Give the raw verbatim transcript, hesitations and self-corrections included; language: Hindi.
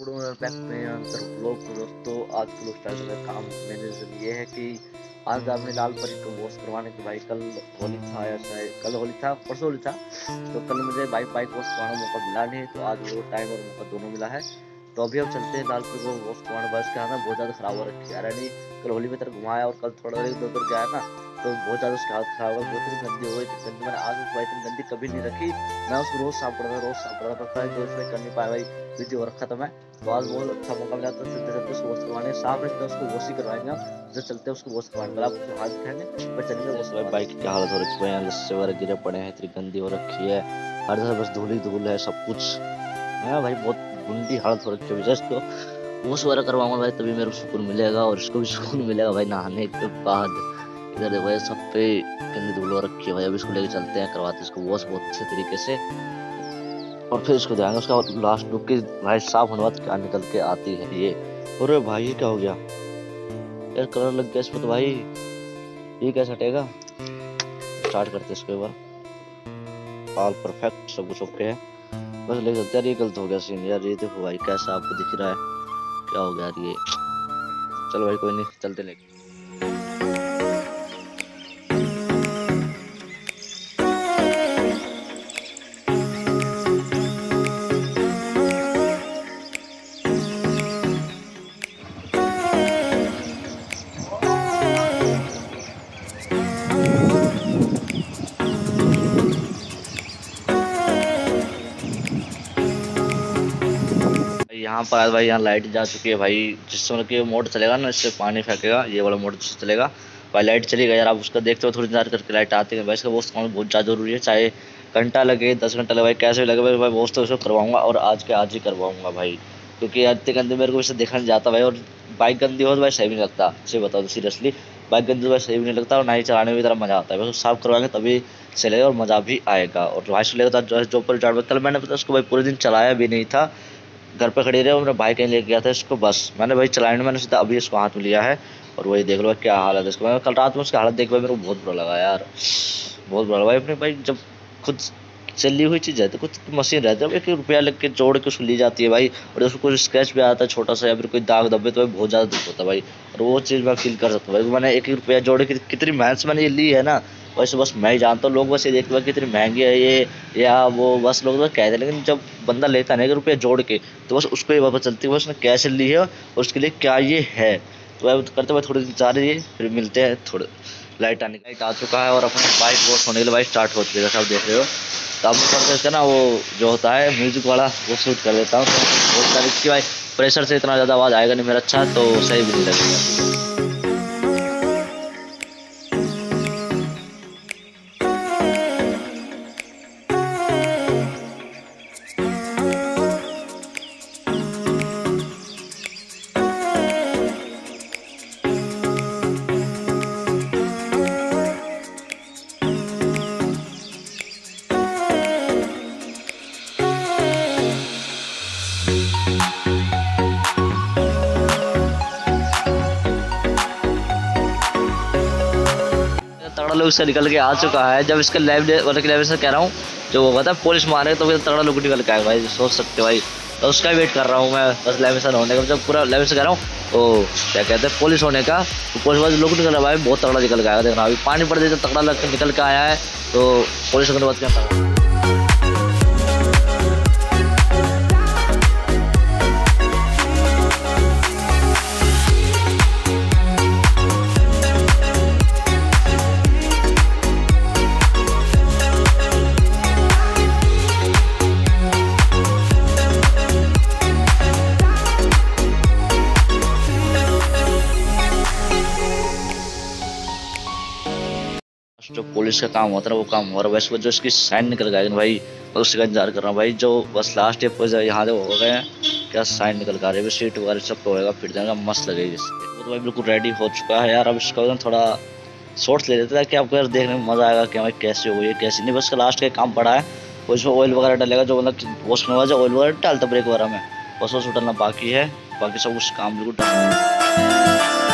पकड़ो यार ब्लॉग को। दोस्तों आज के स्टार्ट में काम मैंने ये है कि आज आपने लाल परी को वॉश करवाने की बाइक, कल होली था या शायद कल होली था परसों होली था, तो कल मुझे बाइक बाइक वॉश करवाने का मौका मिला नहीं, तो आज वो टाइम और मौका दोनों मिला है। तो अभी हम चलते हैं लाल परी को वॉश करवाने। बस क्या है ना, बहुत ज़्यादा खराब हो रखी है यानी कल होली में तरह घुमाया और कल थोड़ा देर उधर गया ना, तो बहुत ज़्यादा उसके हाथ खराब हुआ, बहुत इतनी गंदी हो गई। गंदी मैंने आज उस बाइक गंदी कभी नहीं रखी, मैं उसको रोज़ साफ करता रोज़ साफ करता था, तो उसमें कर नहीं पाया भाई बिजी हो रखा था मैं। तो आज बहुत अच्छा मौका मिला, तो चलते चलते उसको वॉश करवाने साफ रखते हैं, उसको वॉश ही करवाएंगे जब चलते हैं उसको वॉश करवाने। आप उसको हाथ दिखाएंगे पर चलेंगे वॉश करवाएंगे। बाइक की हालत हो रखी है, लस्से वगैरह गिरे पड़े हैं, इतनी गंदी हो रखी है, हर जगह बस धूल ही धूल है सब कुछ है भाई, बहुत गंदी हालत हो रखी है। जैसे इसको वॉश वगैरह करवाऊंगा भाई तभी मेरे को सुकून मिलेगा और इसको भी सुकून मिलेगा भाई नहाने के बाद। इधर देखो भाई सब पे गंदी धूल हो रखी है भाई, अब इसको लेके चलते हैं करवाते इसको वॉश बहुत अच्छे तरीके से और फिर उसको जाएंगे उसका लास्ट लुक के भाई साफ होने बाद क्या निकल के आती है ये। और भाई ये क्या हो गया यार, कलर लग गया इसमें, तो भाई ये कैसे हटेगा। स्टार्ट करते इसको एक बार, ऑल परफेक्ट सब कुछ ओके है, बस लेके चलते यार। ये गलत हो गया सीन यार, ये देखो भाई कैसा आपको दिख रहा है, क्या हो गया यार ये। चलो भाई कोई नहीं, चलते लेके। यहाँ पर आज भाई यहाँ लाइट जा चुकी है भाई, जिससे मतलब मोटर चलेगा ना इससे पानी फेंकेगा, ये वाला मोटर जिससे चलेगा भाई लाइट चली गई यार। आप उसका देखते हो थोड़ी देर करके लाइट आती है भाई, इसका वॉश करना बहुत ज़्यादा जरूरी है, चाहे घंटा लगे दस घंटा लगे भाई कैसे लगे भाई भाई वॉश तो उसको करवाऊंगा और आज के आज ही करवाऊंगा भाई, क्योंकि यार इतने गंदे मेरे को इससे देखा नहीं जाता भाई। और बाइक गंदी हो तो भाई सही नहीं लगता, सही बताओ तो सीरियसली बाइक गंदी हो भाई सही भी नहीं लगता और ना ही चलाने में इतना मज़ा आता है। बस साफ करवाएंगे तभी से लगेगा और मज़ा भी आएगा। और भाई से लेकर जो है जो पर चार्ट कल मैंने उसको भाई पूरे दिन चलाया भी नहीं था, घर पे खड़ी रहे और मेरा भाई कहीं ले गया था इसको, बस मैंने भाई चलाने मैंने सीधा अभी इसको हाथ में लिया है और वही देख लो क्या हालत है इसको। मैंने कल रात में उसकी हालत देख भाई मेरे को बहुत बुरा लगा यार, बहुत बुरा लगा भाई। अपने भाई जब खुद चली हुई चीज़ है तो कुछ मशीन रहती है, एक रुपया लग के जोड़ के उसको ली जाती है भाई, और उसको कुछ स्क्रैच भी आता है छोटा सा या फिर कोई दाग धब्बे तो भाई बहुत ज़्यादा दुख होता है भाई, और वो चीज़ मैं फील कर सकता हूँ भाई। मैंने एक एक रुपया जोड़ के कितनी मेहनत से मैंने ये ली है ना, वैसे बस मैं ही जानता हूँ, लोग बस ये देखते हैं कितनी महंगी है ये या वो बस लोग तो कहते हैं, लेकिन जब बंदा लेता नहीं रुपया जोड़ के तो बस उसको ये पता चलती है बस उसने कैसे ली है और उसके लिए क्या ये है। तो भाई करते भाई थोड़ी जा रही है, फिर मिलते हैं। थोड़ा लाइट आने लाइट आ चुका है और अपनी बाइक वॉश होने के लिए बाइक स्टार्ट हो चुकी है, जैसे आप देख रहे हो। तो आप करते इसका ना वो जो होता है म्यूजिक वाला वो शूट कर देता हूँ, बहुत सारी की भाई प्रेशर से इतना ज़्यादा आवाज़ आएगा नहीं मेरा, अच्छा तो सही भी नहीं लगेगा। तगड़ा लुक से निकल के आ चुका है, जब इसका लाइव वर्क लेवल से कह रहा हूँ जो वो पता है पॉलिश मारे तो फिर तगड़ा लुक निकल के आएगा भाई, सोच सकते भाई। तो उसका वेट कर रहा हूँ मैं बस लेवेशन होने का, जब पूरा लेवेशन कह रहा हूँ तो क्या कहते हैं पॉलिश होने का, तो पॉलिश वाले लुक निकल रहा भाई बहुत तगड़ा निकल के आया। देखना अभी पानी पड़ जाए तो तगड़ा लग के निकल के आया है, तो पॉलिश होने के बाद क्या करना है। जो पुलिस का काम होता है वो काम हो रहा है वैसे, जो इसकी साइन निकल गया भाई मैं उसका इंतजार कर रहा हूँ भाई, जो बस लास्ट डे पर यहाँ से हो गए क्या साइन निकल कर रही है, सीट वगैरह सब होएगा फिर जाएगा मस्त लगेगी इससे। वो तो भाई बिल्कुल रेडी हो चुका है यार, अब इसका थोड़ा शॉर्ट्स ले लेते हैं कि आपको यार देखने में मज़ा आएगा कि भाई कैसे हुई है कैसे नहीं। बस का लास्ट का काम पड़ा है, उसमें ऑयल वगैरह डालेगा जो मतलब वॉश में वजह ऑयल वगैरह डालता ब्रेक वगैरह में, बस वो डालना बाकी है, बाकी सब कुछ काम बिल्कुल।